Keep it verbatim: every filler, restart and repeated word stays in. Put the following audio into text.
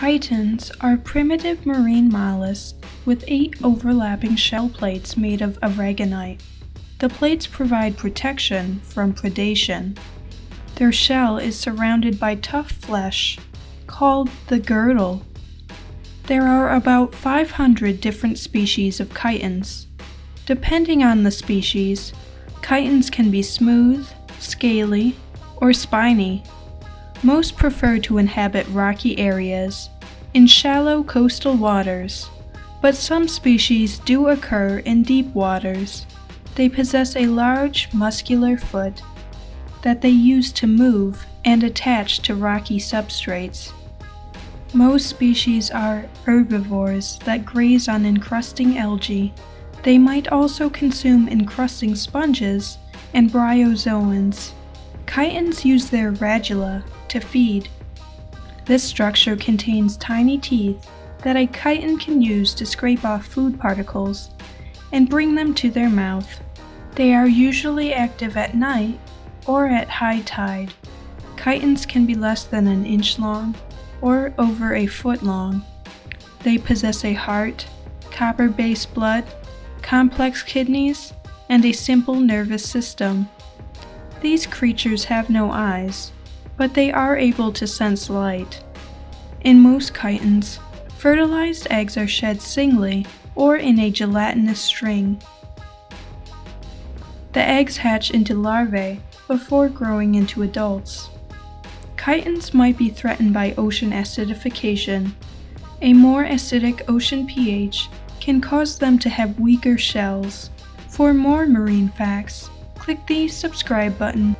Chitons are primitive marine mollusks with eight overlapping shell plates made of aragonite. The plates provide protection from predation. Their shell is surrounded by tough flesh, called the girdle. There are about five hundred different species of chitons. Depending on the species, chitons can be smooth, scaly, or spiny. Most prefer to inhabit rocky areas in shallow coastal waters, but some species do occur in deep waters. They possess a large, muscular foot that they use to move and attach to rocky substrates. Most species are herbivores that graze on encrusting algae. They might also consume encrusting sponges and bryozoans. Chitons use their radula to feed. This structure contains tiny teeth that a chiton can use to scrape off food particles and bring them to their mouth. They are usually active at night or at high tide. Chitons can be less than an inch long or over a foot long. They possess a heart, copper-based blood, complex kidneys, and a simple nervous system. These creatures have no eyes, but they are able to sense light. In most chitons, fertilized eggs are shed singly or in a gelatinous string. The eggs hatch into larvae before growing into adults. Chitons might be threatened by ocean acidification. A more acidic ocean pH can cause them to have weaker shells. For more marine facts, click the subscribe button.